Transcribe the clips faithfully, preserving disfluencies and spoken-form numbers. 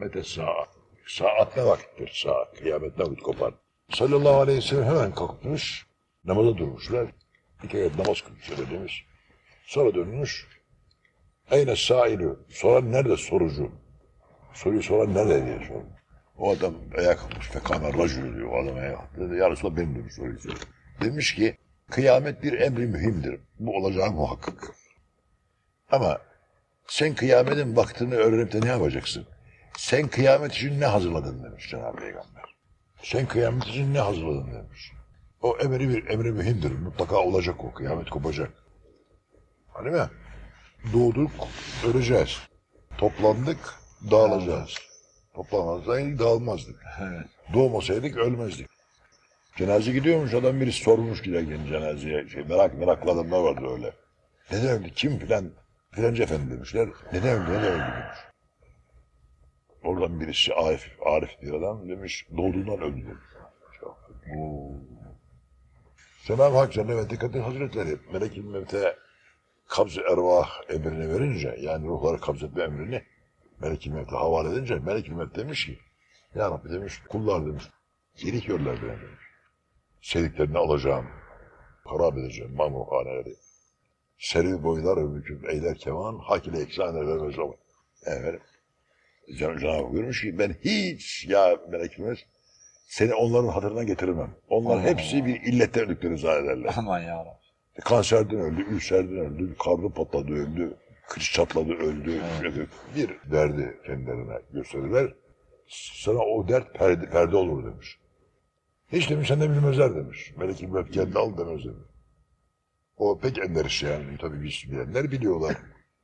ve de saat. Saat ne vakittir saat? Kıyamet vakit kopar. Sallallahu aleyhi ve sellem hemen kalkmış, namaza durmuşlar. İki kere namaz kılmış öyle demiş. Sonra dönmüş. Eyne sailü? Soran nerede sorucu? Soruyu soran nerede diye sormuş. O adam ayağa kalkmış. Fekâme racül diyor. O adam ayağa kalkmış. Ya Resulallah benim demiş soruyu soruyor. Demiş ki kıyamet bir emri mühimdir. Bu olacağı muhakkak. Ama sen kıyametin vaktini öğrenip de ne yapacaksın? Sen kıyamet için ne hazırladın demiş Cenab-ı Peygamber. Sen kıyamet için ne hazırladın demiş. O emri bir emri mühimdir. Mutlaka olacak o. Kıyamet kopacak. Hani mi? Doğduk, öleceğiz. Toplandık, dağılacağız. Toplanmazdık, dağılmazdık. Evet. Doğmasaydık ölmezdik. Cenaze gidiyormuş, adam birisi sormuş giderken cenazeye. Şey, merak meraklı adamlar vardı öyle. Neden öldü, kim filan? Filancı efendi demişler. Neden öldü, neden öldü demiş. Oradan birisi Arif, Arif diye adam demiş, doğduğundan öldü demiş. Cenab-ı Hak Cenab-ı Hak Dikkatin Hazretleri, Melek-i Mevte kabz-ı ervah emrini verince, yani ruhları kabzetme emrini Melek-i Mevte havale edince, Melek-i Mevte demiş ki, Ya Rabbi demiş, kullar demiş, geri görler beni demiş. Sevdiklerini alacağım, harap edeceğim mamurhaneleri. Seri boylar ömrüküm, eyler keman, hak ile eksan vermez ama. Evet, Cenab-ı Hak buyurmuş ki, ben hiç ya Melek-i Mevte, seni onların hatırına getirmem. Onlar aman hepsi ya. Bir illetten öldüklerini zannederler. Aman ya Rabbi. Kanserden öldü, ülserden öldü, karnı patladı öldü, kıç çatladı öldü. Evet. Bir derdi kendilerine gösterirler. Sana o dert perde, perde olur demiş. Hiç demiş, sen de bilmezler demiş. Melek-i Mevt kendi al demez demiş. O pek ender iş yani. Tabii biz bilenler biliyorlar.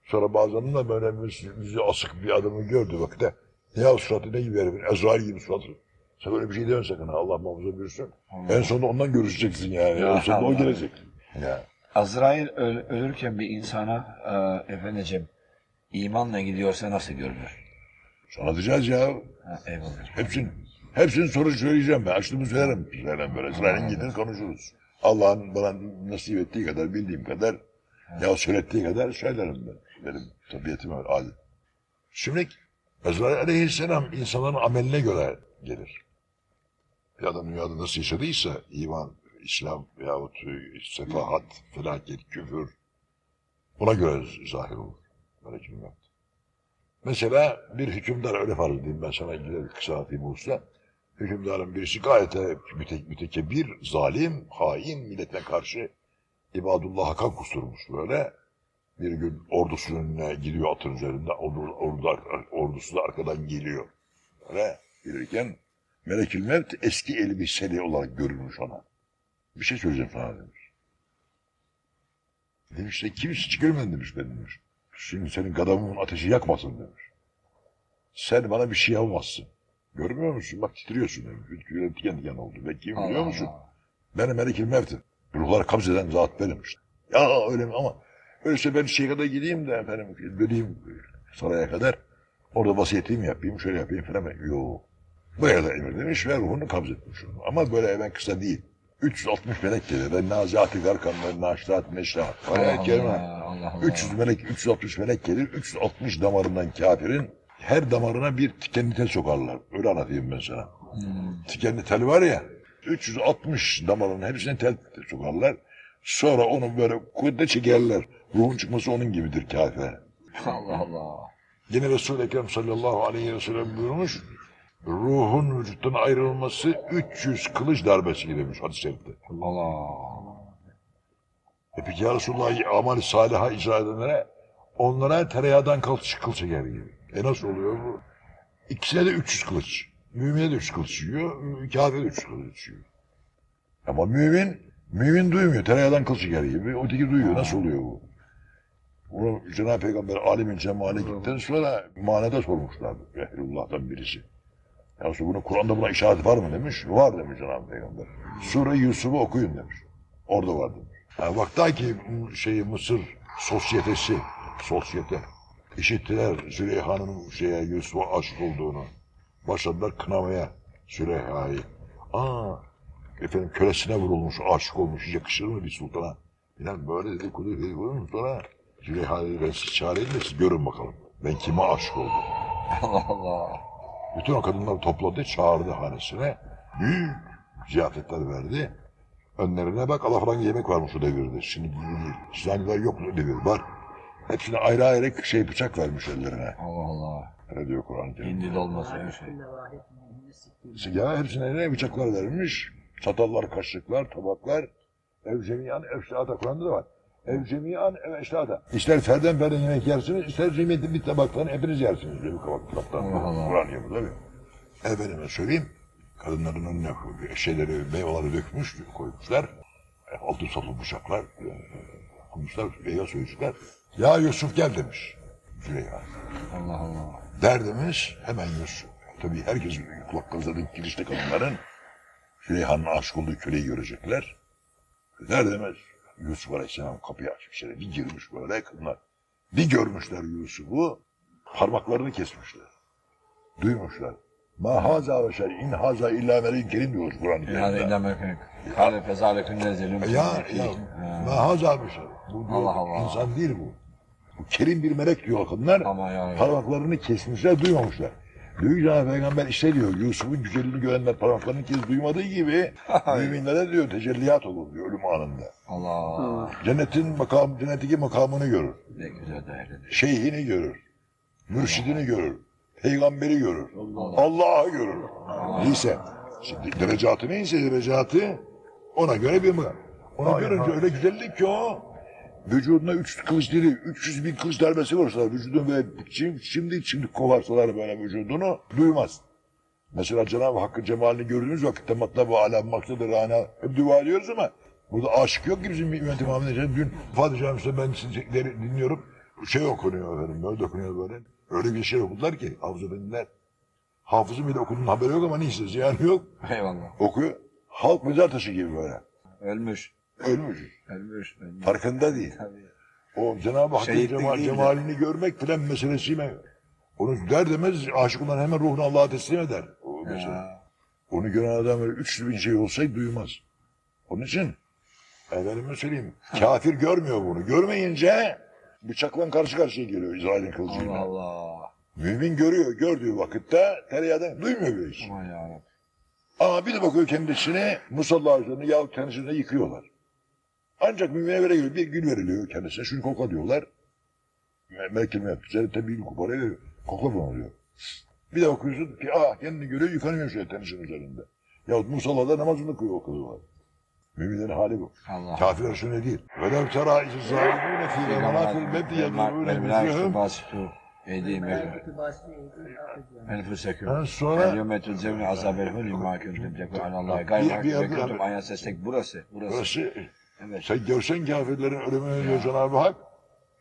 Sonra bazen de böyle yüzü asık bir adamı gördü vakitte. Ya suratı ne gibi herifin? Azrail gibi suratı. Sen böyle bir şey deme sakın. Allah muhafaza buyursun. En sonunda ondan görüşeceksin yani. En sonunda o gelecek. Ya. Azrail öl, ölürken bir insana e, efendicim imanla gidiyorsa nasıl görünür? Sana diyeceğiz ya. Ha, eyvallah. Hepsini, hepsini soru söyleyeceğim ben. Açtığımı söylerim. Söylerim böyle. Azrail'in gidin konuşuruz. Allah'ın bana nasip ettiği kadar, bildiğim kadar, ha. ya söylettiği kadar söylerim ben. Benim tabiatım öyle adet. Şimdi Azrail aleyhisselam insanların ameline göre gelir. Bir adam dünyada nasıl yaşadıysa iman, İslam yahut sefahat, felaket, küfür, buna göre zahir olur. Böyle kim yok. Mesela bir hükümdar, öyle farz edeyim ben sana güzel kısa atayım olsa, hükümdarın birisi gayet mütekebir, zalim, hain, millete karşı ibadullah'a kan kusturmuş böyle. Bir gün ordusunun önüne gidiyor atın üzerinde, ordusu da arkadan geliyor. Böyle gelirken Melek-i Mevt eski elbiseli olarak görünmüş ona. Bir şey söyleyeceğim sana demiş. Demiş de kim hiç görmedin demiş ben demiş. Şimdi senin gadamın ateşi yakmasın demiş. Sen bana bir şey yapamazsın. Görmüyor musun? Bak titriyorsun demiş. Tüylerim diken diken oldu. Ve kim biliyor musun? Benim Melek-i Mevt'im. Ruhlar kabz eden zat benim işte. Ya öyle mi ama öyleyse ben şeye kadar gideyim de efendim döneyim saraya kadar. Orada vasiyetimi yapayım, şöyle yapayım falan. Yoo. Buraya da emir demiş ve ruhunu kabz etmiş onu. Ama böyle hemen kısa değil. üç yüz altmış melek gelir. Ben Nazihat-ı Garkan, ben Naşirat, Meşrahat. üç yüz melek, üç yüz altmış melek gelir. üç yüz altmış damarından kafirin her damarına bir tikenli tel sokarlar. Öyle anlatayım ben sana. Hmm. Tikenli tel var ya, üç yüz altmış damarının hepsine tel sokarlar. Sonra onu böyle kuvvetle çekerler. Ruhun çıkması onun gibidir kafire. Allah Allah. Yine Resul-i Ekrem sallallahu aleyhi ve sellem buyurmuş. Ruhun vücuttan ayrılması üç yüz kılıç darbesi demiş hadis-i şerifte. Allah! E peki ya Resulullah amel-i saliha icra edenlere, onlara tereyağdan kıl çeker gibi. E nasıl oluyor bu? İkisine de üç yüz kılıç. Mümine de üç yüz kılıç yiyor, kâfire de üç yüz kılıç yiyor. Ama mümin, mümin duymuyor. Tereyağdan kıl çeker gibi. Öteki duyuyor. Nasıl oluyor bu? Bunu Cenab-ı Peygamber âlemin cemale gittikten sonra manada sormuşlardı. Resulullah'tan birisi. Ya bunu Kur'an'da buna işaret var mı demiş? Var demiş Cenab-ı Peygamber. Sure-i Yusuf'u okuyun demiş. Orada var demiş. Yani vaktaki şeyi Mısır sosyetesi, sosyete işittiler Züleyha'nın şeye Yusuf'a aşık olduğunu. Başladılar kınamaya Züleyha'yı. Aa efendim kölesine vurulmuş, aşık olmuş, yakışır mı bir sultana? Bilen böyle dedi kudur dedi kudur sonra Züleyha dedi ben siz çağırayım da siz görün bakalım. Ben kime aşık oldum? Allah Allah. Bütün o kadınları topladı, çağırdı hanesine. Büyük ziyafetler verdi. Önlerine bak, alafranga yemek varmış o devirde. Şimdi İslamiler yok o devir, var. Hepsine ayrı ayrı şey bıçak vermiş ellerine. Allah Allah. Öyle diyor Kuran-ı Kerim. İndi dolması bir şey. Ya hepsine eline bıçaklar vermiş. Çatallar, kaşıklar, tabaklar. Ev cemiyan, ev şahada Kur'an'da da var. Ev cemiyan, ev şahada. İster ferden ferden yemek yersiniz, ister zimmetli bir tabaktan hepiniz yersiniz. Böyle bir tabaktan. Kur'an yemez tabii. Efendime söyleyeyim. Kadınların önüne şeyleri, meyveleri dökmüş, koymuşlar. Altın satıl bıçaklar, kumuşlar, meyve soyuşlar. Ya Yusuf gel demiş Züleyha. Allah Allah. Der demiş, hemen Yusuf. Tabii herkes kulak kazanın, girişte kadınların Züleyha'nın aşık olduğu köleyi görecekler. Der demez, Yusuf Aleyhisselam kapıyı açıp içeri bir girmiş böyle kadınlar. Bir görmüşler Yusuf'u, parmaklarını kesmişler. Duymuşlar. Ma haza ve şer, in haza illa melin kerim diyoruz Kur'an-ı Kerim'de. İlla illa melin kerim. Kale fezalekün nezelüm. Ya, ya, ma haza ve şer. Bu diyor, Allah Allah. İnsan değil bu. Bu kerim bir melek diyor kadınlar, parmaklarını kesmişler, duymamışlar. Büyük Cenab-ı Peygamber işte diyor, Yusuf'un güzelliğini görenler parmaklarını kes duymadığı gibi müminlere diyor tecelliyat olur diyor ölüm anında. Allah Allah. Cennetin makam, cennetteki makamını görür. Ne güzel değerlidir. Şeyhini görür, mürşidini görür, peygamberi görür, Allah'ı görür. Neyse, şimdi derecatı neyse derecatı ona göre bir makam. Ona hayır, görünce hayır. Öyle güzellik ki o. Vücuduna üç kılıç dili, üç yüz bin kılıç darbesi vursalar vücudunu böyle şimdi şimdi, şimdi kovarsalar böyle vücudunu duymaz. Mesela Cenab-ı Hakk'ın cemalini gördüğünüz vakitte matlabu âlâ maksadır hâna hep dua ediyoruz ama burada aşık yok ki bizim ümmet-i Muhammed'e. Dün Fatih Camii'de ben sizleri dinliyorum, şey okunuyor efendim, böyle dokunuyor böyle. Öyle bir şey okudular ki Hafız Efendiler. Hafızın bile okuduğunun haberi yok ama neyse ziyanı yok. Eyvallah. Okuyor. Halk mezar taşı gibi böyle. Ölmüş. Ölmüş. Ölmüş. Ölmüş. Farkında değil. Tabii. O Cenab-ı Hakk'ın cemal, cemalini de görmek filan meselesi mi? Onu der demez, aşık olan hemen ruhunu Allah'a teslim eder. O onu gören adam öyle üç bin şey olsaydı duymaz. Onun için, efendime söyleyeyim, kafir görmüyor bunu. Görmeyince bıçakla karşı karşıya geliyor İsrail'in kılıcıyla. Allah Allah. Mümin görüyor, gördüğü vakitte tereyağdan duymuyor bir şey. Aman yarabbim. Ama bir de bakıyor kendisini, musalla üzerine yahut kendisine yıkıyorlar. Ancak mümine veriliyor, bir gün veriliyor kendisine, şunu koka diyorlar. Melekilme yaptı, Zeynep'ten bir gün koparıyor, veriyor, koka bana diyor. Bir de okuyorsun ki, ah kendini görüyor, yıkanıyor şöyle tenisinin üzerinde. Yahut Musalla'da namazını kılıyor, okuyorlar. Müminlerin hali bu. Kafirler şöyle değil. وَلَوْ تَرَا اِذِ الظَّالِمُونَ فِي مَنَاطِ الْمَدِّ يَضْرِبُونَ وُجُوهَهُمْ اَيْدِيهِمْ اَنْفُسَكُمْ اَلْيَوْمَ تُجْزَوْنَ عَذَابَ الْهُونِ مَا كُنْتُمْ تَكْفُرُونَ اللّٰهُ غَيْرَ burası, burası. Evet. Sen görsen kafirlerin ölümünü diyor Cenab-ı Hak,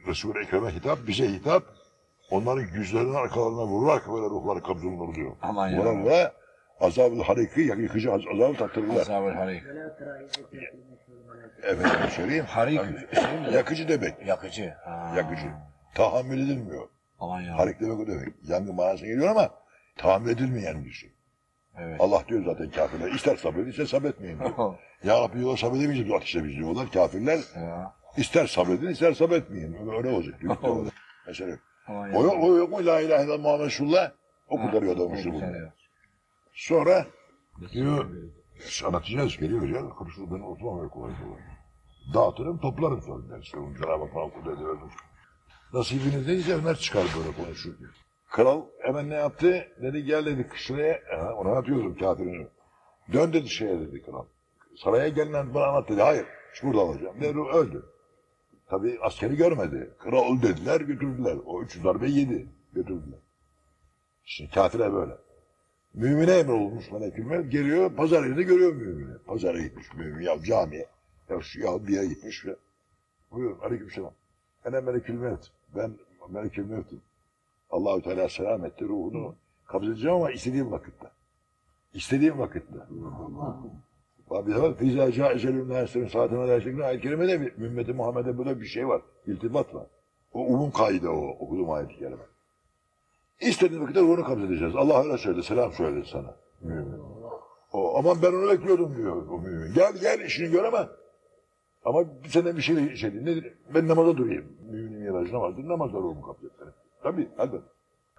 Resul-i Ekrem'e hitap, bize hitap, onların yüzlerinin arkalarına vururlar ki böyle ruhlar kabzolunur diyor. Aman ya. Bunlarla azab-ı hariki, yıkıcı azabı tattırırlar. Azab-ı hariki. Efendim söyleyeyim. Harik. Yakıcı demek. Yakıcı. Ha. Yakıcı. Tahammül edilmiyor. Aman ya. Harik demek o demek. Yangın manasına geliyor ama tahammül edilmeyen bir şey. Evet. Allah diyor zaten kafirler, ister sabredin, ister sabretmeyin diyor. Ya Rabbi diyorlar sabredemeyeceğiz ateşte biz diyorlar kafirler. Ya. İster sabredin, ister sabretmeyin. Öyle olacak diyor. Mesela yok. O yok, o yok mu? La ilahe illallah Muhammed Resulullah. O kurtarıyor adammıştır bunu. Sonra diyor, anlatacağız, geliyor ya. Kırışlı beni oturmam öyle kolay kolay. Dağıtırım, toplarım sonra dersi. Onun Cenab-ı Hak bana okulda ediverdim. Nasibiniz neyse onlar çıkar böyle konuşur diyor. Kral hemen ne yaptı? Dedi gel dedi şuraya, ona anlatıyordum kafirini. Dön dedi şeye dedi kral. Saraya gelinen bana anlat dedi. Hayır, şurada alacağım. Dedi öldü. Tabii askeri görmedi. Kral dediler, götürdüler. O üç darbeyi yedi, götürdüler. Şimdi kafire böyle. Mümine emrolunmuş melekülme. Geliyor, pazar yerinde görüyor mümini. Pazara gitmiş mümin, ya camiye. Ya şu ya bir yere gitmiş. Ya. Buyurun, aleykümselam. Ene melekülmevt. Ben melekülmevtim. Allah-u Teala selam etti ruhunu kabzedeceğim ama istediğim vakitte. İstediğim vakitte. Fîzâ câizelûn nâsirûn saatine derşekine ayet-i kerimede bir ümmeti Muhammed'e böyle bir şey var. İltibat var. O umum kaide o okuduğum ayet-i kerime. İstediğim vakitte ruhunu kabzedeceğiz. Allah öyle söyledi, selam söyledi sana. Mümin. O, aman ben onu bekliyordum diyor o mümin. Gel gel işini gör ama. Ama senden bir şey, şey değil. Nedir? Ben namaza durayım. Müminin yeracı namazdır. Namazda ruhumu kabzedeceğim. Tabii, elbette.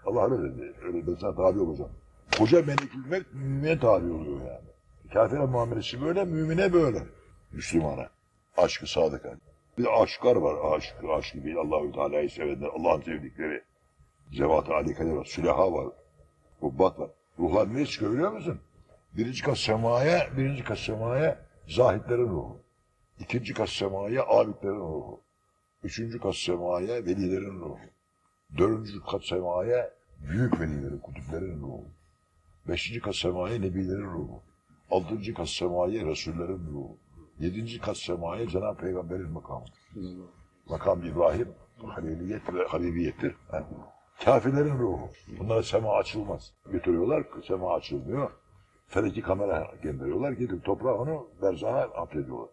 Allah öyle dedi, öyle ben sana tabi olacağım. Koca melekül mevt mümine tabi oluyor yani. Kafire muamelesi böyle, mümine böyle. Müslümana. Aşkı sadık. Bir de aşıklar var. Aşık, aşkı değil. Allah-u Teala'yı sevenler, Allah'ın sevdikleri. Zevat-ı alikaler var. Sülaha var. Kubbat var. Ruhlar ne çıkıyor biliyor musun? Birinci kat semaya, birinci kat semaya zahitlerin ruhu. İkinci kat semaya abidlerin ruhu. Üçüncü kat semaya velilerin ruhu. Dördüncü kat semaya büyük velilerin, kutuplerin ruhu. Beşinci kat semaya nebilerin ruhu. Altıncı kat semaya resullerin ruhu. Yedinci kat semaya Cenab-ı Peygamber'in makamıdır. Makam İbrahim, haliliyet ve halibiyettir. Ha. Kafirlerin ruhu. Bunlara sema açılmaz. Götürüyorlar, sema açılmıyor. Feleki kamera gönderiyorlar, gidip toprağa onu berzaha affediyorlar.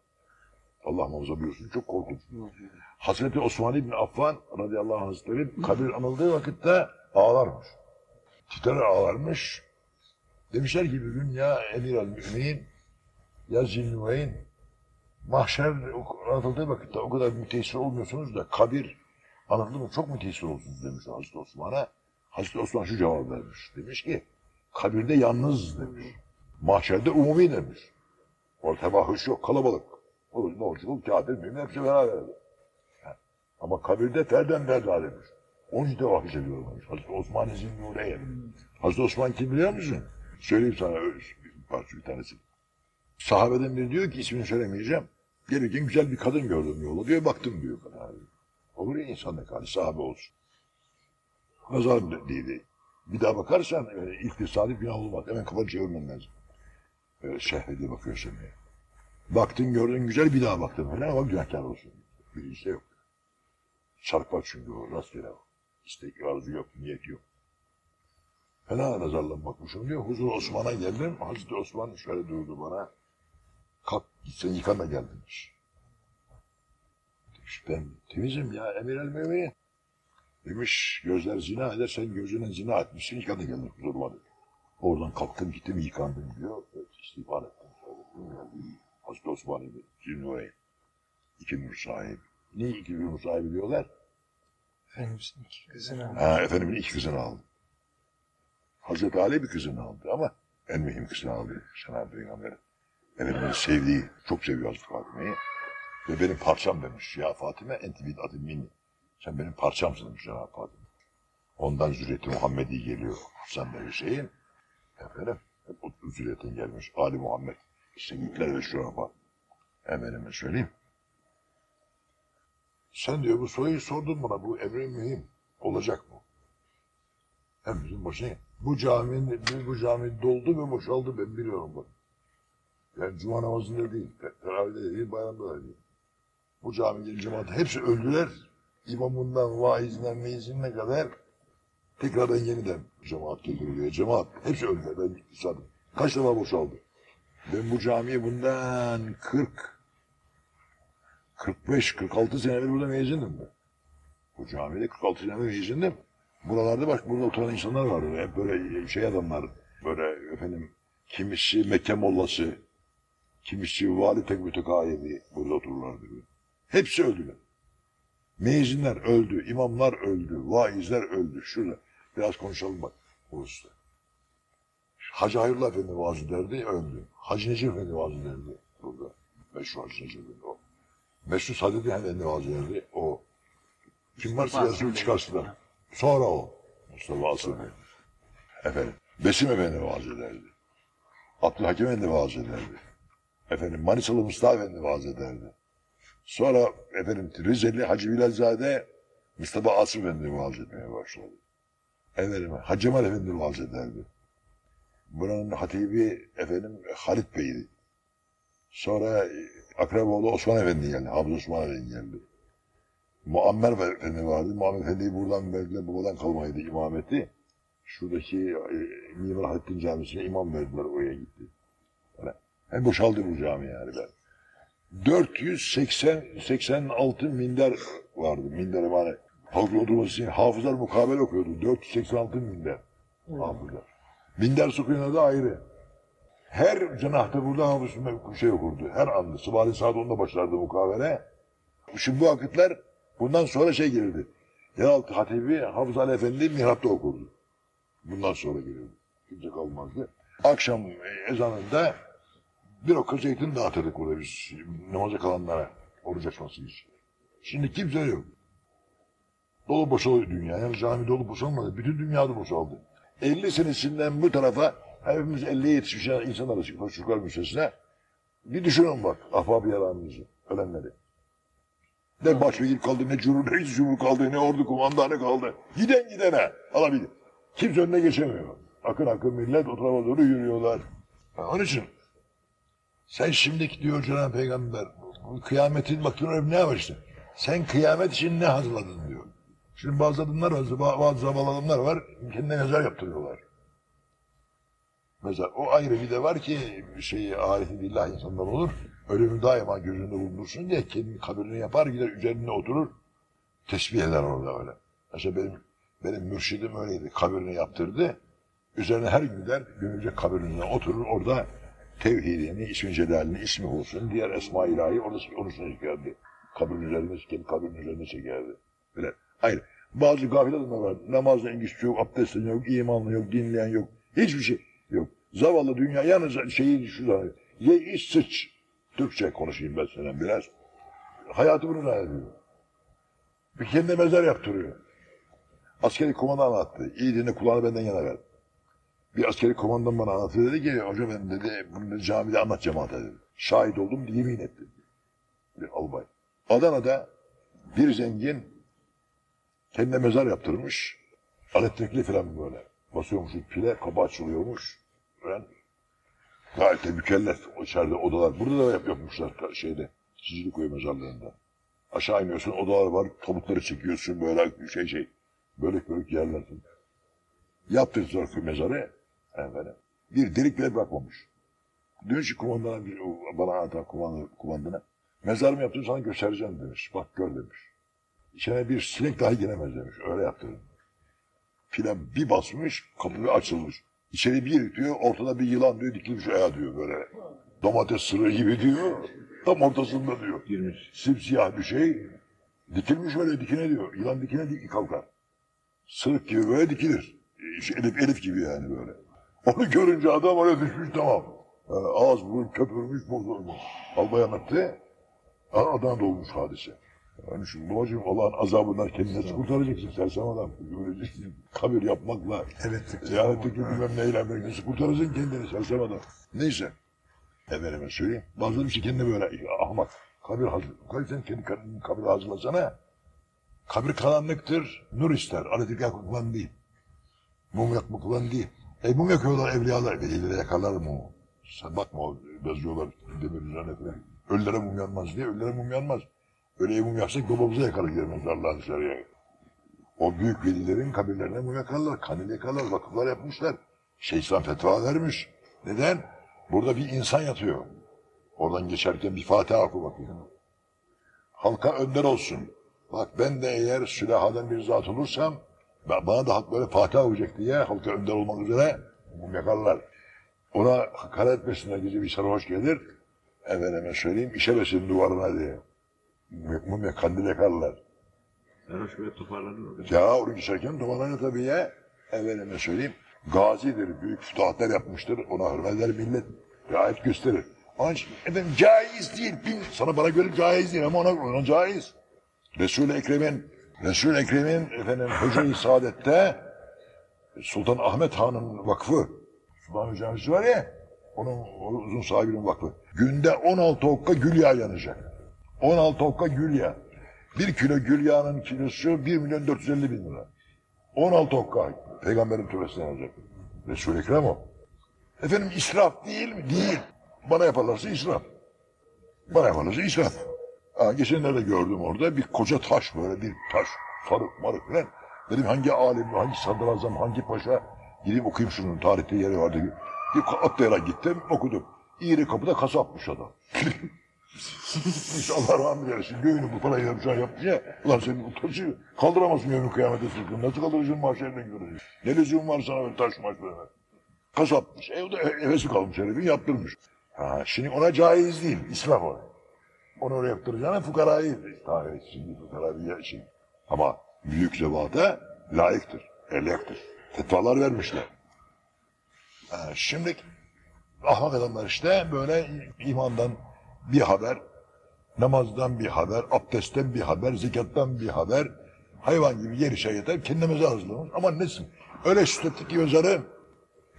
Allah muhafaza buyursun, çok korkunç. Hazret-i Osman İbni Affan radıyallahu anh hazretleri kabir anıldığı vakitte ağlarmış. Titrer ağlarmış. Demişler ki bir gün, ya emir el-mü'min, ya zil-nüveyn, mahşer anlatıldığı vakitte o kadar müteessir olmuyorsunuz da kabir anlatıldı mı çok müteessir olsunuz demiş Hazreti Osman'a. Hazreti Osman şu cevap vermiş, demiş ki kabirde yalnız demiş, mahşerde umumi demiş. Orada tebahüş yok, kalabalık. Olur, ne olacak, kafir, mümin hepsi beraber. Yani. Ama kabirde ferden ferda demiş. Onun için tebahüş ediyorum demiş. Hazreti Osman zil-nüveyn. Hazreti Osman kim biliyor musun? Söyleyeyim sana bir parça, bir tanesi. Sahabeden biri diyor ki, ismini söylemeyeceğim. Gelirken güzel bir kadın gördüm yolda diyor, baktım diyor. Yani, olur ya insanlık hali, sahabe olsun. Nazar değildi. Bir daha bakarsan e, iltisali günah olmaz. Hemen kafanı çevirmen lazım. E, şehvede bakıyorsun diye. Baktın gördün güzel, bir daha baktın falan ama günahkar olsun. Birincisi yok. Çarpar çünkü o, rastgele o. İstek, arzu yok, niyet yok. Fena nazarla bakmışım diyor. Huzur Osman'a geldim. Hazreti Osman şöyle durdu bana. Kalk gitsen yıkana gel demiş. Demiş ben temizim ya emir el müminin. Demiş gözler zina eder. Sen gözünden zina etmişsin yıkana gelir. Huzuruma dedi. Oradan kalktım gittim yıkandım diyor. Evet, İstihbar ettim. Yani, Hazreti Osman'ı zimnurayım. İki nur sahibi. Niye iki nur sahibi diyorlar? Efendimizin iki kızını aldı. Ha, Efendimizin iki kızını aldı. Hazreti Ali bir kızını aldı ama en mühim kızını aldı. Cenab-ı Peygamber Efendimiz'i sevdiği, çok seviyor Hazreti Fatime'yi. Ve benim parçam demiş, ya Fatime enti bid'atun minni. Sen benim parçamsın demiş Cenab-ı Fatime. Ondan Zürriyet-i Muhammed'i geliyor. Hasan ve Hüseyin. Efendim, o Zürriyet'in gelmiş. Ali Muhammed, Seyyidler ve Şurafa. Efendime söyleyeyim. Sen diyor bu soruyu sordun bana, bu emri mühim. Olacak bu. Hem bizim başına bu cami, bu cami doldu ve boşaldı ben biliyorum bunu. Yani cuma namazında değil, teravide de değil, bayramda da değil. Bu camide cemaat hepsi öldüler. İmamından, vaizinden, meyizine kadar tekrardan yeniden cemaat getiriliyor. Cemaat hepsi öldüler. Ben sadım. Kaç defa boşaldı? Ben bu camiye bundan kırk, kırk beş, kırk altı senedir burada meyizindim ben. Bu camide kırk altı senedir meyizindim. Buralarda bak, burada oturan insanlar vardı. Hep böyle şey adamlar, böyle efendim, kimisi Mekke mollası, kimisi vali tekbütekayevi burada otururlardı. Hepsi öldüler. Meyzinler öldü, imamlar öldü, vaizler öldü. Şurada biraz konuşalım bak bu usta. Hacı Hayırlı Efendi vaaz derdi, öldü. Hacı Necip Efendi vaaz derdi burada. Meşhur Hacı Necip Efendi o. Mesut Sadettin Efendi vaaz derdi o. Kim varsa yazıp çıkarsınlar. Sonra o, Mustafa Asım efendim, Besim Efendi vaaz ederdi, Abdülhakim Efendi vaaz ederdi, efendim Manisalı Mustafa Efendi vaaz ederdi. Sonra efendim Rizeli Hacı Bilazade Mustafa Asım Efendi vaaz etmeye başladı. Efendim Hacı Cemal Efendi vaaz ederdi. Buranın hatibi efendim Halit Bey'di. Sonra Akraboğlu Osman Efendi geldi, Hafız Osman Efendi geldi. Muammer Efendi vardı. Muammer Efendi'yi buradan verdiler, babadan kalmaydı imameti. Şuradaki e, Mimar Hattin Camisi'ne imam verdiler, oraya gitti. Yani, hem boşaldı bu cami yani ben. dört yüz seksen, seksen altı minder vardı, minder emanet. Halkla oturması için hafızlar mukabele okuyordu. dört yüz seksen altı minder hafızlar. Minder sukuyuna da ayrı. Her cenahta burada hafız bir şey okurdu, her anda. Sabahleyin saat onda başlardı mukabele. Şimdi bu vakitler bundan sonra şey gelirdi. Yeraltı Hatibi Hafız Ali Efendi mihrapta okurdu. Bundan sonra gelirdi. eksik olmazdı. Akşam ezanında bir okka zeytin dağıtırdık burada biz namaza kalanlara, oruç açması için. Şimdi kimse yok. Dolu boşalıyor dünya. Yani cami dolu boşalmadı. Bütün dünyada boşaldı. elli senesinden bu tarafa hepimiz elliye yetişmiş insanlar çıkıyor çocuklar müstesine. Bir düşünün bak ahbab-ı yaranımızı, ölenleri. Ne başvekil kaldı, ne cumhur, ne cumhur kaldı, ne ordu kumandanı kaldı. Giden gidene alabilir. Kimse önüne geçemiyor. Akın akın millet o tarafa doğru yürüyorlar. Ha, onun için sen şimdiki diyor Cenab-ı Peygamber, kıyametin bak diyor ne var işte. Sen kıyamet için ne hazırladın diyor. Şimdi bazı adımlar var, bazı zavallılar var, kendine mezar yaptırıyorlar. Mezar, o ayrı bir de var ki, şeyi, arif-i billah insanlar olur, ölümü daima gözünde bulundursun diye kendini kabrini yapar, gider üzerine oturur, tesbih eder orada öyle. Mesela benim, benim mürşidim öyleydi, kabrini yaptırdı, üzerine her gün gider, gönülce kabirine oturur, orada tevhidini, ismi celalini, ismi olsun, diğer esma-i ilahi orasını çekerdi. Kabrin üzerine, kendi kabrin üzerine çekerdi. Öyle. Hayır, bazı gafil adamlar var. Namazla ilgisi yok, abdestin yok, imanlı yok, dinleyen yok, hiçbir şey yok. Zavallı dünya, yalnız şeyi şu zannediyor. Ye, iç, sıç. Türkçe konuşayım ben seninle biraz. Hayatı bunu zannediyor. Bir kendine mezar yaptırıyor. Askeri komandan anlattı. İyi dinle, kulağını benden yana ver. Bir askeri komandan bana anlattı dedi ki, hocam ben dedi, bunu camide anlat cemaate dedi. Şahit oldum, yemin etti. Bir albay. Adana'da bir zengin, kendine mezar yaptırmış, elektrikli falan böyle. Basıyormuş pile, kapı açılıyormuş. Yani gayet de mükellef içeride odalar. Burada da yap yapmışlar şeyde, Sicilikoyu mezarlarında. Aşağı iniyorsun, odalar var, tabutları çekiyorsun böyle şey şey, bölük bölük yerlersin. Yaptırdılar ki mezarı, efendim, bir delik bile bırakmamış. Dün şu kumandana, bana anlatan kumandana, mezarımı yaptım sana göstereceğim demiş, bak gör demiş. İçine bir sinek dahi giremez demiş. Öyle yaptırdım. Filan bir basmış, kapı açılmış. İçeri bir diyor, ortada bir yılan diyor, dikilmiş ayağı diyor böyle. Domates sırığı gibi diyor, tam ortasında diyor. Girmiş. Simsiyah bir şey, dikilmiş böyle dikine diyor. Yılan dikine dik kalkar. Sırık gibi böyle dikilir. İşte elif elif gibi yani böyle. Onu görünce adam öyle düşmüş tamam. Yani ağız burun köpürmüş, bozulmuş. Albay anlattı, Adana'da dolmuş hadise. Yani şu babacığım Allah'ın azabından kendini nasıl kurtaracaksın sersem adam? Göreceksin kabir yapmakla, ziyaretteki bilmem neyle nasıl kurtaracaksın kendini sersem adam? Neyse, efendime söyleyeyim. Bazıları işte kendine böyle ahmak, kabir hazır. Sen kendi kabir hazırlasana. Kabir karanlıktır, nur ister. Aletlik yakmak değil. Mum yakmak falan değil. E mum yakıyorlar evliyalar. Velilere yakarlar mumu. Sen bakma o yazıyorlar demir üzerine falan. Ölülere mum yanmaz diye, ölülere mum yanmaz. Öyle mum yaksak babamıza yakarır girmez Allah'ın dışarıya. O büyük velilerin kabirlerine mum yakarlar, kandil yakarlar, vakıflar yapmışlar. Şeyhsan fetva vermiş. Neden? Burada bir insan yatıyor. Oradan geçerken bir Fatiha oku bakayım. Halka önder olsun. Bak ben de eğer sülahadan bir zat olursam, bana da halk böyle Fatiha olacak diye halka önder olmak üzere mum yakarlar. Ona hakaret etmesinler, gece bir sarhoş gelir. Efendime söyleyeyim, işemesin duvarına diye. Mum ya, kandil yakarlar. Sarhoş böyle toparlanır. Ya onu geçerken toparlanır tabii ya. Efendime söyleyeyim, gazidir, büyük fütuhatlar yapmıştır, ona hürmet eder millet, riayet gösterir. Onun için efendim caiz değil, bin, sana bana göre caiz değil ama ona, ona caiz. Resul-i Ekrem'in, Resul-i Ekrem'in efendim Hoca-i Saadet'te Sultan Ahmet Han'ın vakfı, Sultan Hoca'nın var ya, onun uzun sahibinin vakfı. Günde on altı okka gül yağı yanacak. on altı okka gül yağı. Bir kilo gül yağının kilosu bir milyon dört yüz elli bin lira. on altı okka. Peygamberin türbesine alacak. Resul-i Ekrem o. Efendim israf değil mi? Değil. Bana yaparlarsa israf. Bana yaparlarsa israf. Ha, geçenlerde gördüm orada bir koca taş böyle bir taş. Sarık marık falan. Dedim hangi alim, hangi sadrazam, hangi paşa? Gideyim okuyayım şunun tarihte yeri vardı. Bir atlayarak gittim okudum. İğri kapıda kasapmış adam. Allah rahmet eylesin, göğünü bu parayı yapacağını yapmış ya, ulan senin utançı kaldıramazsın göğünü kıyamete sırtını, nasıl kaldıracaksın mahşerine göreceksin? Ne lüzum var sana böyle taş maç böyle? Kasapmış, evde hevesi kalmış herifin, yaptırmış. Ha, şimdi ona caiz değil, israf o. Onu öyle yaptıracağına fukarayı tahir etsin, fukarayı yersin. Ama büyük zevata layıktır, erliyaktır. Fetvalar vermişler. Şimdi ahmak adamlar işte böyle imandan bir haber, namazdan bir haber, abdestten bir haber, zekattan bir haber, hayvan gibi yer işe yeter, kendimize hazırlanır. Aman nesin? Öyle süslettik ki yazarı,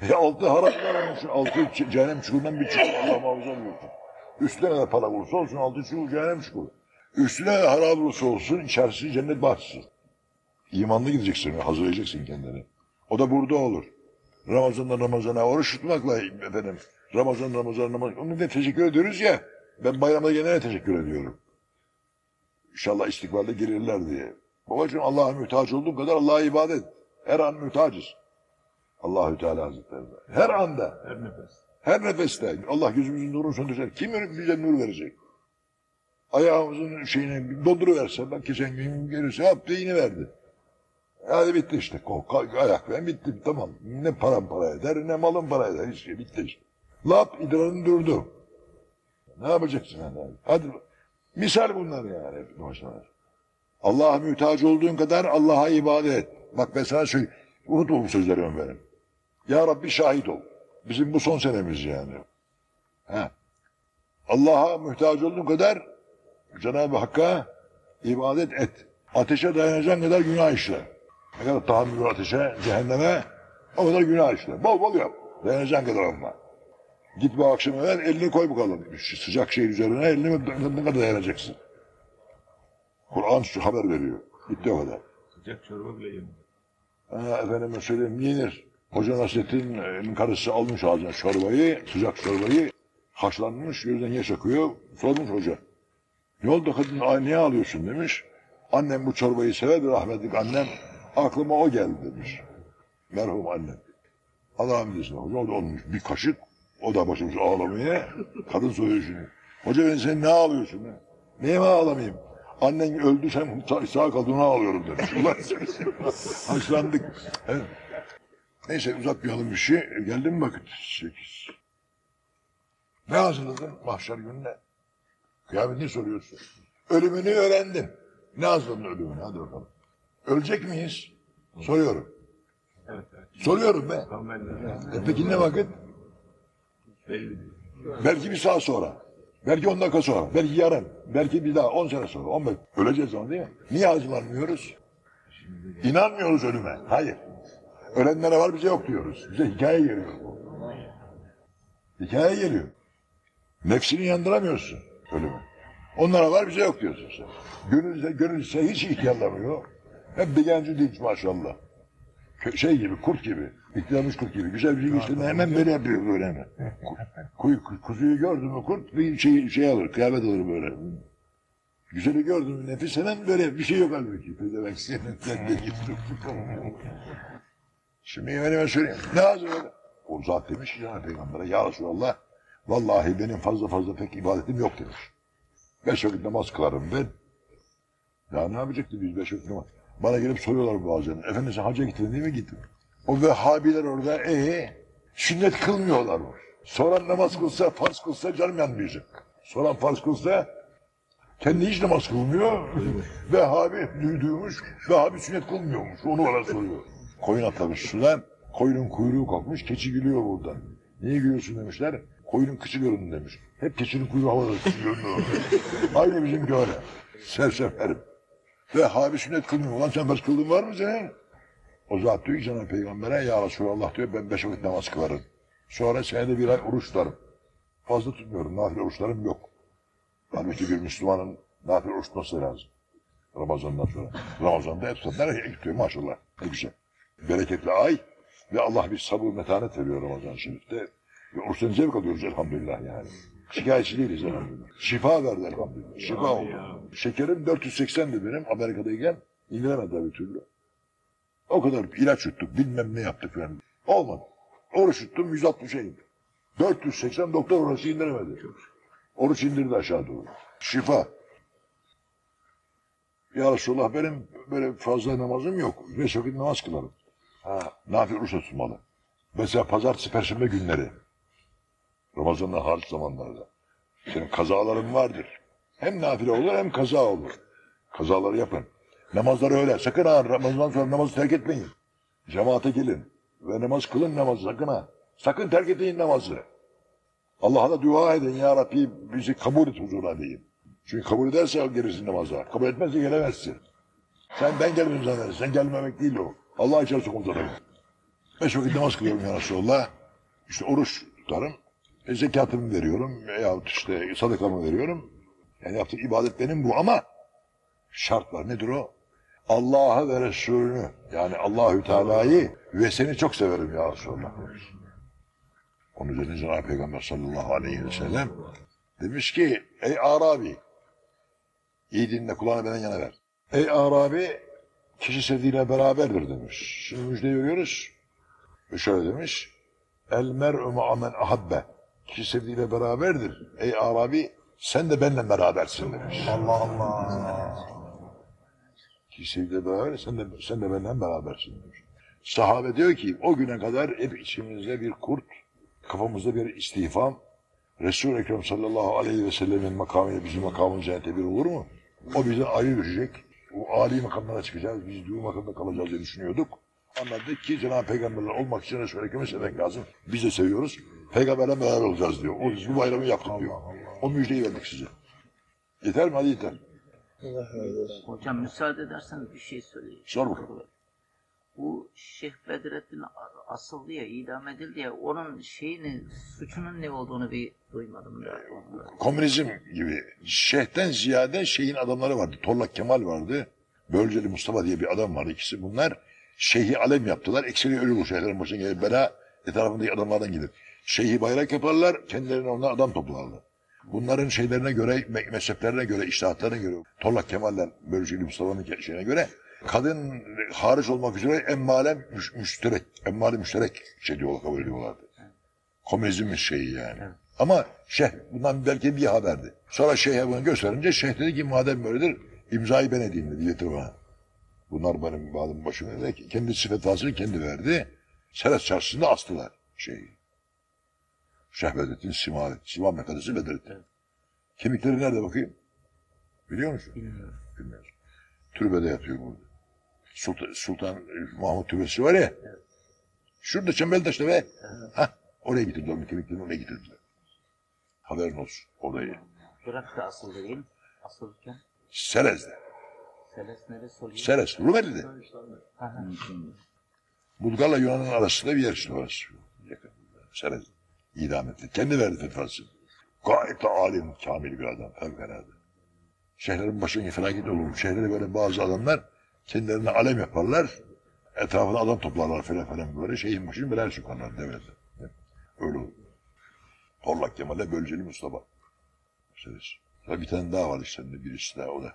e, altı haraplar olmuşsun, altı cehennem çukurundan bir çukur, Allah muhafaza olmuyorsun. Üstüne de para vurursa olsun, altı çukur cehennem çukuru. Üstüne de harap vurursa olsun, içerisi cennet bahçesi. İmanlı gideceksin, hazırlayacaksın kendini. O da burada olur. Ramazan'dan Ramazan'a oruç tutmakla efendim, Ramazan Ramazan Ramazan, onun için teşekkür ediyoruz ya, ben bayramda genelde teşekkür ediyorum. İnşallah istikbalde gelirler diye. Babacığım Allah'a mühtaç olduğum kadar Allah'a ibadet. Her an mühtaçız. Allahü Teala Hazretleri. Her anda. Her nefes. Her nefeste. Allah gözümüzün nurunu söndürecek. Kim bize nur verecek? Ayağımızın şeyini donduruverse, bak geçen gün gelirse hap diye iniverdi. Yani bitti işte. Ayak ben bitti. Tamam. Ne param para eder, ne malım para eder. Hiç şey bitti işte. Lap idrarını durdu. Ne yapacaksın yani? Hadi. Misal bunlar yani. Allah'a mühtaç olduğun kadar Allah'a ibadet et. Bak ben sana söyleyeyim. Unut bu sözleri benim. Ya Rabbi şahit ol. Bizim bu son senemiz yani. Allah'a mühtaç olduğun kadar Cenab-ı Hakk'a ibadet et. Ateşe dayanacağın kadar günah işle. Ne kadar tahammülü ateşe, cehenneme, o kadar günah işle. Bol bol yap. Dayanacağın kadar ama. Git bu akşam evvel elini koy bakalım. Sıcak şeyin üzerine elini ne kadar dayanacaksın. Kur'an şu haber veriyor. Bitti o kadar. Sıcak çorba bile yenir. Ha, efendime söyleyeyim yenir. Hoca Nasrettin'in karısı almış ağzına çorbayı, sıcak çorbayı. Haşlanmış, gözden yaş akıyor. Sormuş hoca. Ne oldu kadın, niye alıyorsun demiş. Annem bu çorbayı severdi rahmetlik annem. Aklıma o geldi demiş. Merhum annem. Allah rahmet eylesin. Hoca o da olmuş bir kaşık. O da başlamış ağlamaya. Kadın soruyor şimdi. Hoca ben sen ne ağlıyorsun? He? Neye mi ağlamayayım? Annen öldü sen sağ kaldığını ağlıyorum demiş. Haşlandık. Evet. Neyse uzatmayalım bir şey. Geldi mi vakit? Sekiz. Ne hazırladın mahşer gününe? Kıyametini soruyorsun. Ölümünü öğrendim. Ne hazırladın ölümünü? Hadi bakalım. Ölecek miyiz? Soruyorum. Evet, evet. Soruyorum be. E peki ne vakit? Belli. Belki bir saat sonra. Belki on dakika sonra. Belki yarın. Belki bir daha on sene sonra. on beş. Öleceğiz ama değil mi? Niye hazırlanmıyoruz? İnanmıyoruz ölüme. Hayır. Ölenlere var bize yok diyoruz. Bize hikaye geliyor. Hikaye geliyor. Nefsini yandıramıyorsun ölüme. Onlara var bize yok diyorsun sen. Gönülse, gönülse hiç ihtiyarlamıyor. Hep bir genci dinç maşallah. Şey gibi, kurt gibi. İhtiyarmış kurt gibi. Güzel bir şey geçtiğinde hemen böyle yapıyor böyle hemen. Kuzuyu gördün mü kurt bir şey, şey alır, kıyafet alır böyle. Güzeli gördün mü nefis hemen böyle bir şey yok halbuki. Şimdi hemen söyleyeyim. Ne lazım öyle? O zat demiş ki ya Peygamber'e ya Resulallah vallahi benim fazla fazla pek ibadetim yok demiş. Beş vakit namaz kılarım ben. Ya ne yapacaktı biz beş vakit namaz? Bana gelip soruyorlar bazen. Efendim sen hacca gittin değil mi? Gittim. O Vehhabiler orada ee sünnet kılmıyorlar. Soran namaz kılsa, farz kılsa canım yanmayacak. Soran farz kılsa kendi hiç namaz kılmıyor. Vehhabi duymuş, Vehhabi sünnet kılmıyormuş. Onu bana soruyor. Koyun atlamış sudan. Koyunun kuyruğu kalkmış, keçi gülüyor buradan. Niye gülüyorsun demişler. Koyunun kıçı göründü demiş. Hep keçinin kuyruğu havada görünüyor. Aynı bizim göre. Serseferim. Vehhabi sünnet kılmıyor. Ulan sen farz kıldığın var mı senin? O zat diyor ki sana Peygamber'e ya Resulallah diyor ben beş vakit namaz kılarım. Sonra senede bir ay oruç tutarım. Fazla tutmuyorum. Nafile oruçlarım yok. Halbuki bir Müslümanın nafile oruç tutması lazım. Ramazan'dan sonra. Ramazan'da et tutar. Nereye gidiyor maşallah. Ne güzel. Bereketli ay ve Allah bir sabır metanet veriyor Ramazan-ı Şerif'te. Ve oruçtan zevk alıyoruz elhamdülillah yani. Şikayetçi değiliz elhamdülillah. Şifa verdi elhamdülillah. Şifa oldu. Şekerim dört yüz seksendi benim Amerika'dayken. İngiltere'de bir türlü. O kadar ilaç yuttuk, bilmem ne yaptık yani. Olmadı. Oruç yuttum, yüz altmışa indi. dört yüz seksen doktor orası indiremedi. Oruç indirdi aşağı doğru. Şifa. Ya Resulullah benim böyle fazla namazım yok. Beş vakit namaz kılarım. Ha, nafile oruç tutmalı. Mesela pazartesi, perşembe günleri. Ramazan'dan hariç zamanlarda. Senin kazaların vardır. Hem nafile olur hem kaza olur. Kazaları yapın. Namazları öyle. Sakın ha Ramazan'dan sonra namazı terk etmeyin. Cemaate gelin. Ve namaz kılın namazı sakın ha. Sakın terk edin namazı. Allah'a da dua edin, ya Rabbi bizi kabul et huzuruna deyin. Çünkü kabul ederse gelirsin namaza, kabul etmezse gelemezsin. Sen ben gelmedim zannedersin, sen gelmemek değil o. Allah içeri sokuldu demek. Beş vakit namaz kılıyorum ya Resulallah. İşte oruç tutarım, e, zekatımı veriyorum veyahut işte sadakamı veriyorum. Yani yaptığı ibadet benim bu ama şart var. Nedir o? Allah'ı ve Resulünü, yani Allahü Teala'yı ve seni çok severim ya Resulallah. Onun üzerine Cenab-ı Peygamber sallallahu aleyhi ve sellem demiş ki, ey Arabi, iyi dinle, kulağını benden yana ver. Ey Arabi, kişi sevdiğiyle beraberdir demiş. Şimdi müjdeyi görüyoruz. Ve şöyle demiş, el mer'u ma'amen ahabbe, kişi sevdiğiyle beraberdir. Ey Arabi, sen de benimle berabersin demiş. Allah Allah. Kişi sevdiğiyle beraber, sen de, sen de benimle berabersin demiş. Sahabe diyor ki, o güne kadar hep içimizde bir kurt, kafamızda bir istifam, Resul-i Ekrem sallallahu aleyhi ve sellemin makamıyla bizim makamımız cennette bir olur mu? O bizden ayrı düşecek. O âli makamlara çıkacağız, biz düğün makamda kalacağız diye düşünüyorduk. Anladık ki Cenab-ı Peygamber'le olmak için Resul-i Ekrem'i sevmek lazım. Biz de seviyoruz. Peygamber'le beraber olacağız diyor. O biz bu bayramı yaptık diyor. O müjdeyi verdik size. Yeter mi? Hadi yeter. Hocam müsaade edersen bir şey söyleyeyim. Sor bakalım. Bu Şeyh Bedreddin asıldı ya, idam edildi ya, onun şeyini, suçunun ne olduğunu bir duymadım. Da. Komünizm gibi. Şeyh'ten ziyade şeyin adamları vardı. Torlak Kemal vardı. Bölceli Mustafa diye bir adam vardı. İkisi bunlar Şeyh'i alem yaptılar. Ekseri ölü bu şeyhlerin başına gelir. Bela etrafındaki adamlardan gelir. Şeyh'i bayrak yaparlar. Kendilerine onlar adam toplarlar. Bunların şeylerine göre, mezheplerine göre, iştahatlarına göre, Torlak Kemal'den Bölceli Mustafa'nın şeyine göre kadın hariç olmak üzere emmale müşterek, emmale müşterek şey diyorlar, kabul ediyorlardı. Komünizmin şeyi yani. Evet. Ama şeyh bundan belki bir haberdi. Sonra şeyhe bunu gösterince şeyh dedi ki, madem böyledir imzayı ben edeyim dedi, getir bana. Bunlar benim bağlım başımda dedi. Kendi sıfatasını kendi verdi. Seres çarşısında astılar şeyi. Şeyh Bedreddin Simavi, Simavi Mekadesi Bedreddin. Evet. Kemikleri nerede bakayım? Biliyor musun? Bilmiyorum. Bilmiyorum. Türbede yatıyor burada. Sultan, Sultan Mahmut Türbesi var ya. Evet. Şurada Çembertaş'ta be. Evet. Hah, oraya getirdiler, onun kemiklerini oraya getirdiler. Haberin olsun olayı. Irak'ta asıl değil, asılırken? Serez'de. Serez neresi oluyor? Serez, Rumeli'de. Bulgar'la Yunan'ın arasında bir yer işte orası. Serez'de. İdam etti. Kendi verdi fetvasını. Gayet de alim, kamil bir adam. Fevkalade. Şehirlerin başına felaket olur. Şehirlere böyle bazı adamlar kendilerine alem yaparlar. Etrafına adam toplarlar falan falan böyle. Şeyhin başını birer sokarlar devlete. Öyle olur. Torlak Kemal'le Bölceli Mustafa. Mesela bir tane daha var işte. Birisi daha o da.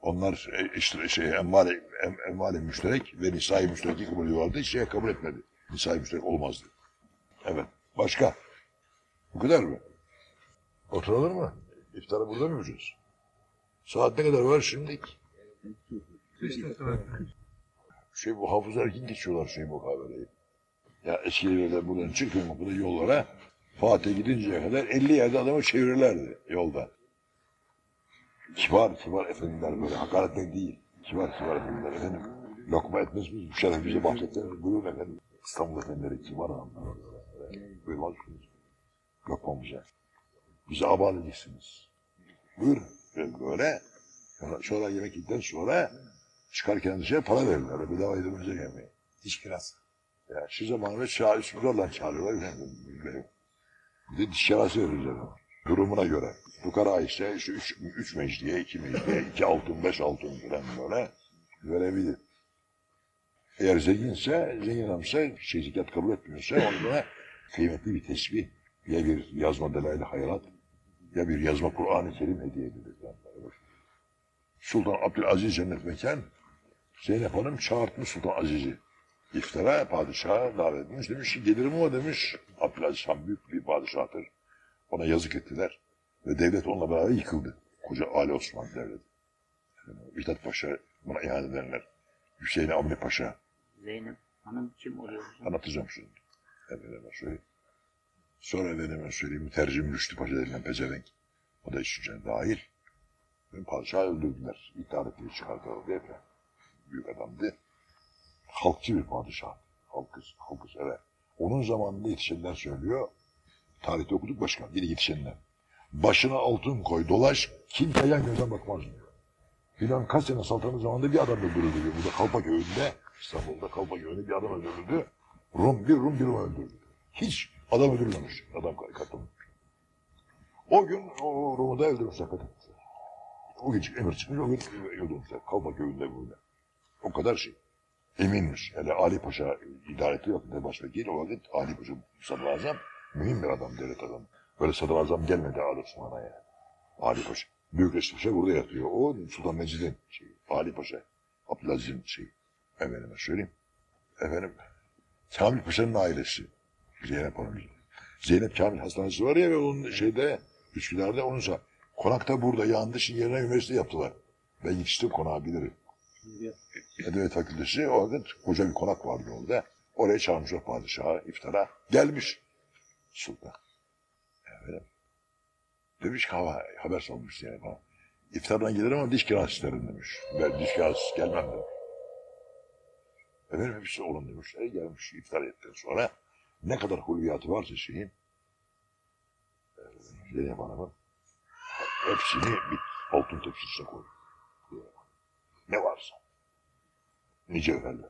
Onlar işte şey, emmale, em, emmale müşterek ve nisai müştereki kabul ediyorlardı. Hiç şeye kabul etmedi. Nisai müşterek olmazdı. Evet. Başka? Bu kadar mı? Oturalım mı? İftarı burada mı yapacağız? Saat ne kadar var şimdi? Şey bu Hafız Erkin geçiyorlar şey mukaveleyi. Ya eskilerden buradan çıkıyor mu? Bu da yollara. Fatih'e gidinceye kadar elli yerde adamı çevirirlerdi yolda. Kibar kibar efendiler böyle hakaretle değil. Kibar kibar efendiler efendim. Lokma etmez miyiz? Bu şeref bize bahsettiler. Buyurun efendim. İstanbul efendileri kibar adamlar. Buyurmaz mısınız? Lokmamıza. Bize aban edeceksiniz. Buyurun. Böyle. Sonra yemek yedikten sonra çıkarken dışarı para verirler. Bedava yedemezler yemeği. Diş kirası. Ya şu zamanında çağır, üstümüzlerle çağırıyorlar. Bir de diş kirası verirler. Durumuna göre. Fukara ise işte üç, üç mecliye, iki mecliye, iki altın, beş altın falan böyle verebilir. Eğer zenginse, zengin adamsa, şey zekat kabul etmiyorsa onlara kıymetli bir tesbih, ya bir yazma Delail-i Hayrat, ya bir yazma Kuran-ı Kerim hediye edilir. Sultan Abdülaziz cennet mekan, Zeynep Hanım çağırtmış Sultan Aziz'i. İftara, padişaha davet etmiş. Demiş ki, gelirim o demiş. Abdülaziz Han büyük bir padişahtır. Ona yazık ettiler. Ve devlet onunla beraber yıkıldı. Koca Ali Osman devleti. Mithat Paşa buna ihanet edenler. Hüseyin Avni Paşa. Zeynep Hanım kim oluyor? Anlatacağım şimdi. Efendim söyleyeyim. Sonra ben söyleyeyim, mütercim Rüştü Paşa denilen pezevenk. O da işin dahil. Padişahı öldürdüler. İttihar ettiği çıkartıldı hep. Büyük adamdı. Halkçı bir padişah. Halkı, halkı sever. Onun zamanında yetişenler söylüyor. Tarihte okuduk başkan, yeni yetişenler. Başına altın koy, dolaş, kimse yan gözden bakmaz diyor. Filan kaç sene saltanat zamanında bir adam öldürüldü diyor. Burada Kalpaköy'ünde, İstanbul'da Kalpaköy'ünde bir adam öldürüldü. Rum bir Rum bir Rum öldürdü. Hiç adam öldürmemiş, adam katılmış. O gün o Rum'u da öldürmüşler, katılmışlar. O gün emir çıkmış, o gün öldürmüşler. Kalpaköy'ünde böyle. O kadar şey. Eminmiş. Yani Ali Paşa idareti yakında başvekil, o vakit Ali Paşa sadrazam, mühim bir adam, devlet adamı. Böyle sadrazam gelmedi Ali Osman'a yani. Ali Paşa. Büyükreşit Paşa burada yatıyor. O Sultan Mecid'in şeyi, Ali Paşa, Abdülaziz'in şeyi. Efendime söyleyeyim. Efendim, Kamil Paşa'nın ailesi. Zeynep Hanım. Zeynep Kamil Hastanesi var ya ve onun şeyde, Üsküdar'da onun sağ. Konakta burada yandı, şimdi yerine üniversite yaptılar. Ben yetiştim konağı bilirim. Edebiyat Fakültesi, o vakit koca bir konak vardı orada. Oraya çağırmışlar padişaha, iftara. Gelmiş sultan. Efendim. Demiş ki hava, haber salmış yani falan. İftardan gelirim ama diş kirası isterim demiş. Ben diş kirasız gelmem demiş. Efendim hepsi olun demiş. E gelmiş iftar ettikten sonra. Ne kadar hulviyatı varsa şeyin. Zeynep Hanım'ın. Hepsini bir altın tepsisine koydu. Ne varsa. Nice öferler.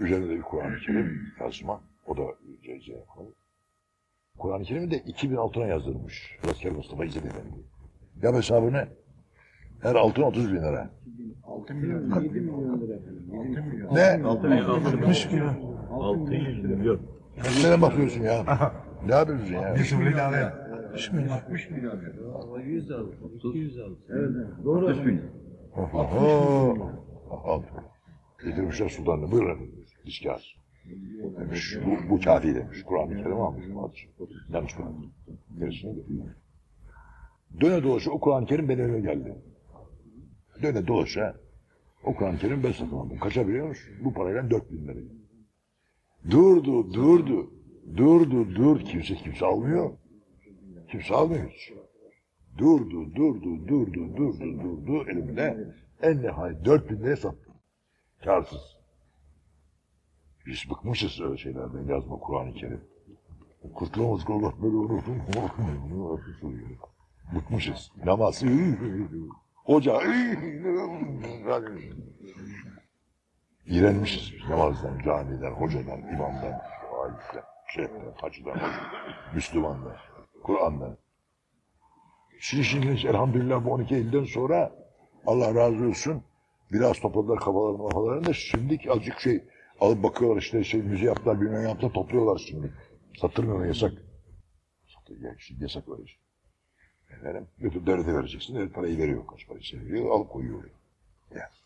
Üzerinde bir Kuran-ı Kerim yazma. O da Zeynep Hanım. Kuran-ı Kerim'i de iki bin altına yazdırmış. Asker Mustafa İzzet Efendi. Yap hesabı ne? Her altın otuz bin lira. altı milyon, yedi milyon lira efendim. altı milyon. Ne? altı milyon. altı milyon. Neden bakıyorsun ya? Ne yapıyorsun ya? Bismillah. altmış milyon. yüz aldı. yüz aldı. Evet. Doğru. altmış bin. Oho. Aldı. Getirmişler sultanını. Buyurun efendim. Diskâs. Demiş, bu, bu kâfi demiş, Kur'an-ı Kerim almış, yanlış Kur'an-ı gerisini götürüyor. Döne dolaşa o Kur'an-ı Kerim benim önüme geldi. Döne dolaşa o Kur'an-ı Kerim ben satın aldım. Kaça biliyormuş? Bu parayla dört bin lira. Durdu, durdu, durdu, durdu, kimse kimse almıyor. Kimse almıyor hiç. Durdu, durdu, durdu, durdu, durdu, elimde en nihayet dört bin liraya sattım. Kârsız. Biz bıkmışız öyle şeylerden, yazma Kur'an-ı Kerim. Kurtulamaz ki Allah böyle unutun, unutun, bıkmışız. Namaz, hoca, iğrenmişiz biz namazdan, camiden, hocadan, imamdan, aliften, şeyhden, hacıdan, Müslümandan, Kur'an'dan. Şimdi şimdi elhamdülillah bu on iki Eylül'den sonra Allah razı olsun, biraz topladılar kafalarını kafalarını da şimdiki azıcık şey, alıp bakıyorlar işte, şey, müze yaptılar, bilmem yaptılar, topluyorlar şimdi. Sattırmıyorlar, yasak. Sattırmıyorlar, şimdi yasak öyle şey. Efendim, götürüp devlete vereceksin, devlet parayı veriyor, kaç parayı veriyor, alıp koyuyor. Yani.